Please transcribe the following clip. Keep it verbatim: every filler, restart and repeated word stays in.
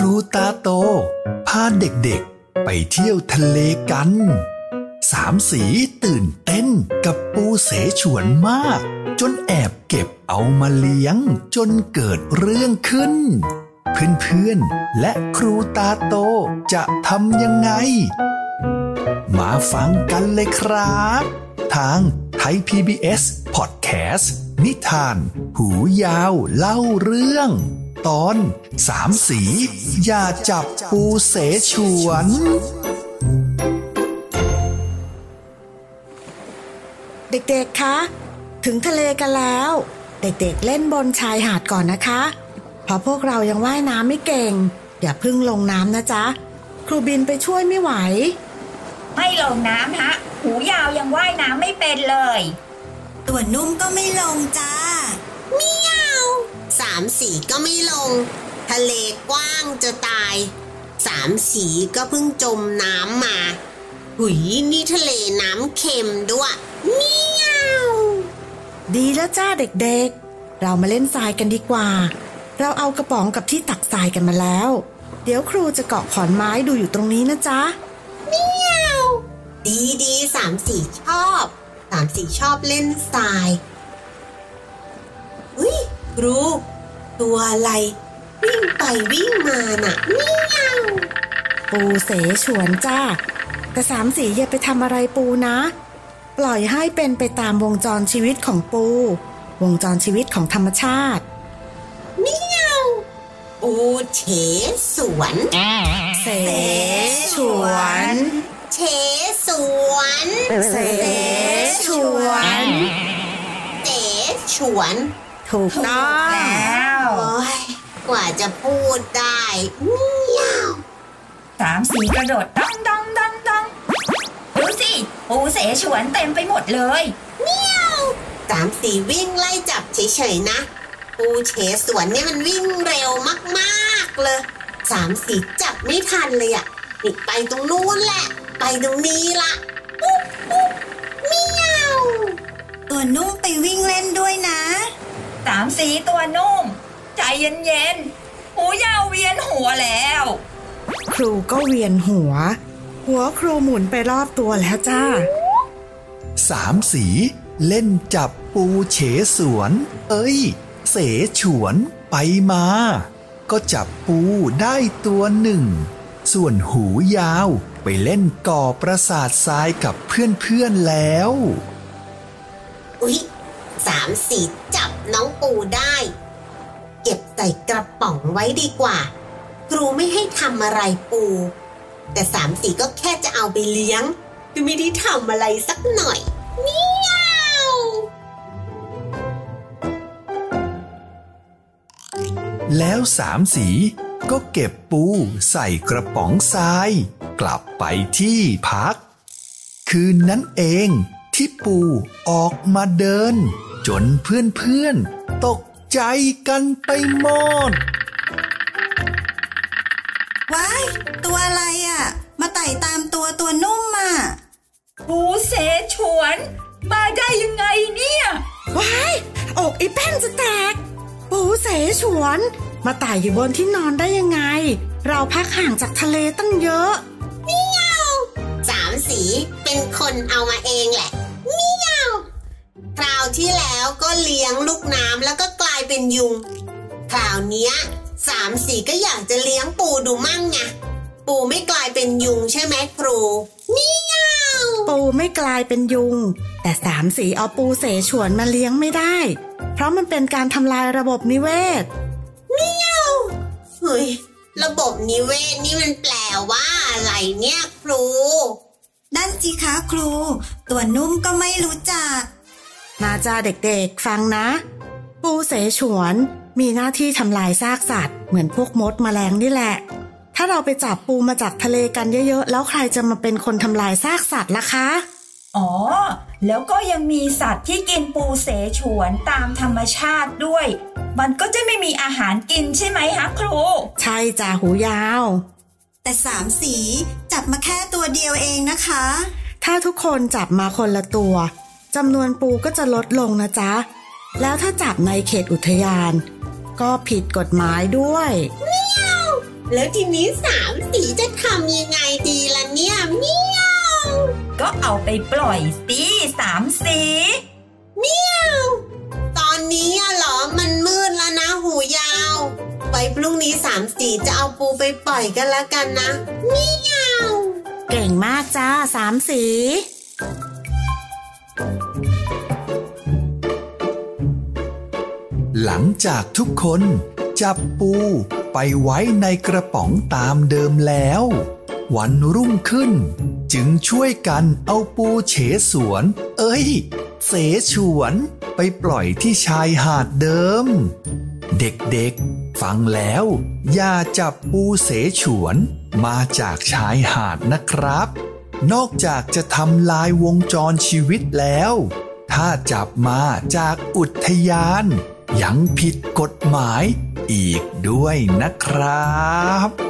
ครูตาโตพาเด็กๆไปเที่ยวทะเลกันสามสีตื่นเต้นกับปูเสฉวนมากจนแอบเก็บเอามาเลี้ยงจนเกิดเรื่องขึ้นเพื่อนๆและครูตาโตจะทำยังไงมาฟังกันเลยครับทางไทย พี บี เอส Podcast นิทานหูยาวเล่าเรื่องตอนสามสีอย่าจับปูเสฉวนเด็กๆคะถึงทะเลกันแล้วเด็กๆเล่นบนชายหาดก่อนนะคะเพราะพวกเรายังว่ายน้ำไม่เก่งอย่าเพิ่งลงน้ำนะจ๊ะครูบินไปช่วยไม่ไหวไม่ลงน้ำฮะหูยาวยังว่ายน้ำไม่เป็นเลยตัวนุ่มก็ไม่ลงจ้าเมียวสามสีก็ไม่ลงทะเลกว้างจะตายสามสีก็เพิ่งจมน้ำมาหุยนี่ทะเลน้ำเค็มด้วยเมียวดีแล้วจ้าเด็กๆเรามาเล่นทรายกันดีกว่าเราเอากระป๋องกับที่ตักทรายกันมาแล้วเดี๋ยวครูจะเกาะขอนไม้ดูอยู่ตรงนี้นะจ๊ะเมียวดีดีสามสี่ชอบสามสี่ชอบเล่นทรายอุ้ยครูตัวอะไรวิ่งไปวิ่งมาน่ะเมียวปูเสฉวนจ้าแต่สามสี่อย่าไปทำอะไรปูนะปล่อยให้เป็นไปตามวงจรชีวิตของปูวงจรชีวิตของธรรมชาติปูเฉสวนเสฉวนเฉสวนเสฉวนเสฉวนถูกต้องแล้วกว่าจะพูดได้ยาวสามสีกระโดดดังดังดังดังดูสิปูเสฉวนเต็มไปหมดเลยเมียวสามสีวิ่งไล่จับเฉยๆนะปูเฉสวนเนี่ยมันวิ่งเร็วมากๆเลยสามสีจับไม่ทันเลยอ่ะนี่ไปตรงนู้นแหละไปตรงนี้ละปุ๊บปุ๊บเมียวตัวนุ่มไปวิ่งเล่นด้วยนะสามสีตัวนุ่มใจเย็นๆหูยาวเวียนหัวแล้วครูก็เวียนหัวหัวครูหมุนไปรอบตัวแล้วจ้าสามสีเล่นจับปูเฉสวนเอ้ยเสฉวนไปมาก็จับปูได้ตัวหนึ่งส่วนหูยาวไปเล่นก่อปราสาททรายกับเพื่อนๆแล้วอุ๊ยสามสีจับน้องปูได้เก็บใส่กระป๋องไว้ดีกว่าครูไม่ให้ทำอะไรปูแต่สามสีก็แค่จะเอาไปเลี้ยงคือไม่ได้ทำอะไรสักหน่อยนี่แล้วสามสีก็เก็บปูใส่กระป๋องทรายกลับไปที่พักคืนนั้นเองที่ปูออกมาเดินจนเพื่อนๆตกใจกันไปหมดว้ายตัวอะไรอ่ะมาไต่ตามตัวตัวนุ่มมาปูเสฉวนมาได้ยังไงเนี่ยว้ายอกอีแป้นจะแตกปูเสฉวนมาไต่อยู่บนที่นอนได้ยังไงเราพักห่างจากทะเลตั้งเยอะเมียวสามสีเป็นคนเอามาเองแหละเมียวคราวที่แล้วก็เลี้ยงลูกน้ำแล้วก็กลายเป็นยุงคราวนี้สามสีก็อยากจะเลี้ยงปูดูมั่งไงปูไม่กลายเป็นยุงใช่ไหมครูเมียวปูไม่กลายเป็นยุงแต่สามสีเอาปูเสฉวนมาเลี้ยงไม่ได้เพราะมันเป็นการทำลายระบบนิเวศเมียวเฮ้ยระบบนิเวศนี่มันแปลว่าอะไรเนี่ยครูนั่นสิคะครูตัวนุ่มก็ไม่รู้จักมาจ้าเด็กๆฟังนะปูเสฉวนมีหน้าที่ทำลายซากสัตว์เหมือนพวกมดแมลงนี่แหละถ้าเราไปจับปูมาจากทะเลกันเยอะๆแล้วใครจะมาเป็นคนทำลายซากสัตว์ล่ะคะอ๋อแล้วก็ยังมีสัตว์ที่กินปูเสฉวนตามธรรมชาติด้วยมันก็จะไม่มีอาหารกินใช่ไหมฮะครูใช่จ้ะหูยาวแต่สามสีจับมาแค่ตัวเดียวเองนะคะถ้าทุกคนจับมาคนละตัวจำนวนปูก็จะลดลงนะจ๊ะแล้วถ้าจับในเขตอุทยานก็ผิดกฎหมายด้วยเมียว แล้วทีนี้สามสีจะทำยังไงดีล่ะเนี่ยเมียวก็เอาไปปล่อยสิสามสีเมียวตอนนี้เหรอมันมืดแล้วนะหูยาวไว้พรุ่งนี้สามสีจะเอาปูไปปล่อยกันละกันนะเมียวเก่งมากจ้าสามสีหลังจากทุกคนจับปูไปไว้ในกระป๋องตามเดิมแล้ววันรุ่งขึ้นจึงช่วยกันเอาปูเฉสวนเอ้ยเสฉวนไปปล่อยที่ชายหาดเดิมเด็กๆฟังแล้วอย่าจับปูเสฉวนมาจากชายหาดนะครับนอกจากจะทำลายวงจรชีวิตแล้วถ้าจับมาจากอุทยานยังผิดกฎหมายอีกด้วยนะครับ